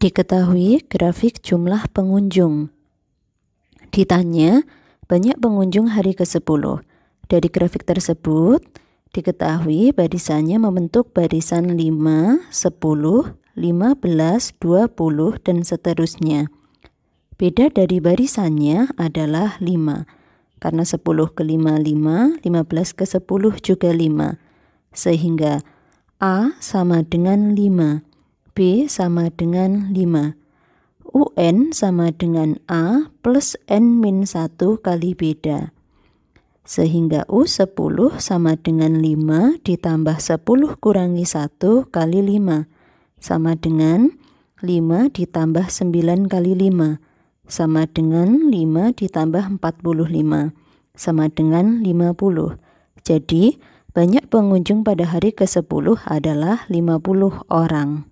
Diketahui grafik jumlah pengunjung. Ditanya, banyak pengunjung hari ke-10. Dari grafik tersebut, diketahui barisannya membentuk barisan 5, 10, 15, 20, dan seterusnya. Beda dari barisannya adalah 5, karena 10 ke 5, 5, 15 ke 10 juga 5. Sehingga A sama dengan 5. B sama dengan 5, UN sama dengan A plus N min 1 kali beda, sehingga U 10 sama dengan 5 ditambah 10 kurangi 1 kali 5 sama dengan 5 ditambah 9 kali 5 sama dengan 5 ditambah 45 sama dengan 50. Jadi banyak pengunjung pada hari ke-10 adalah 50 orang.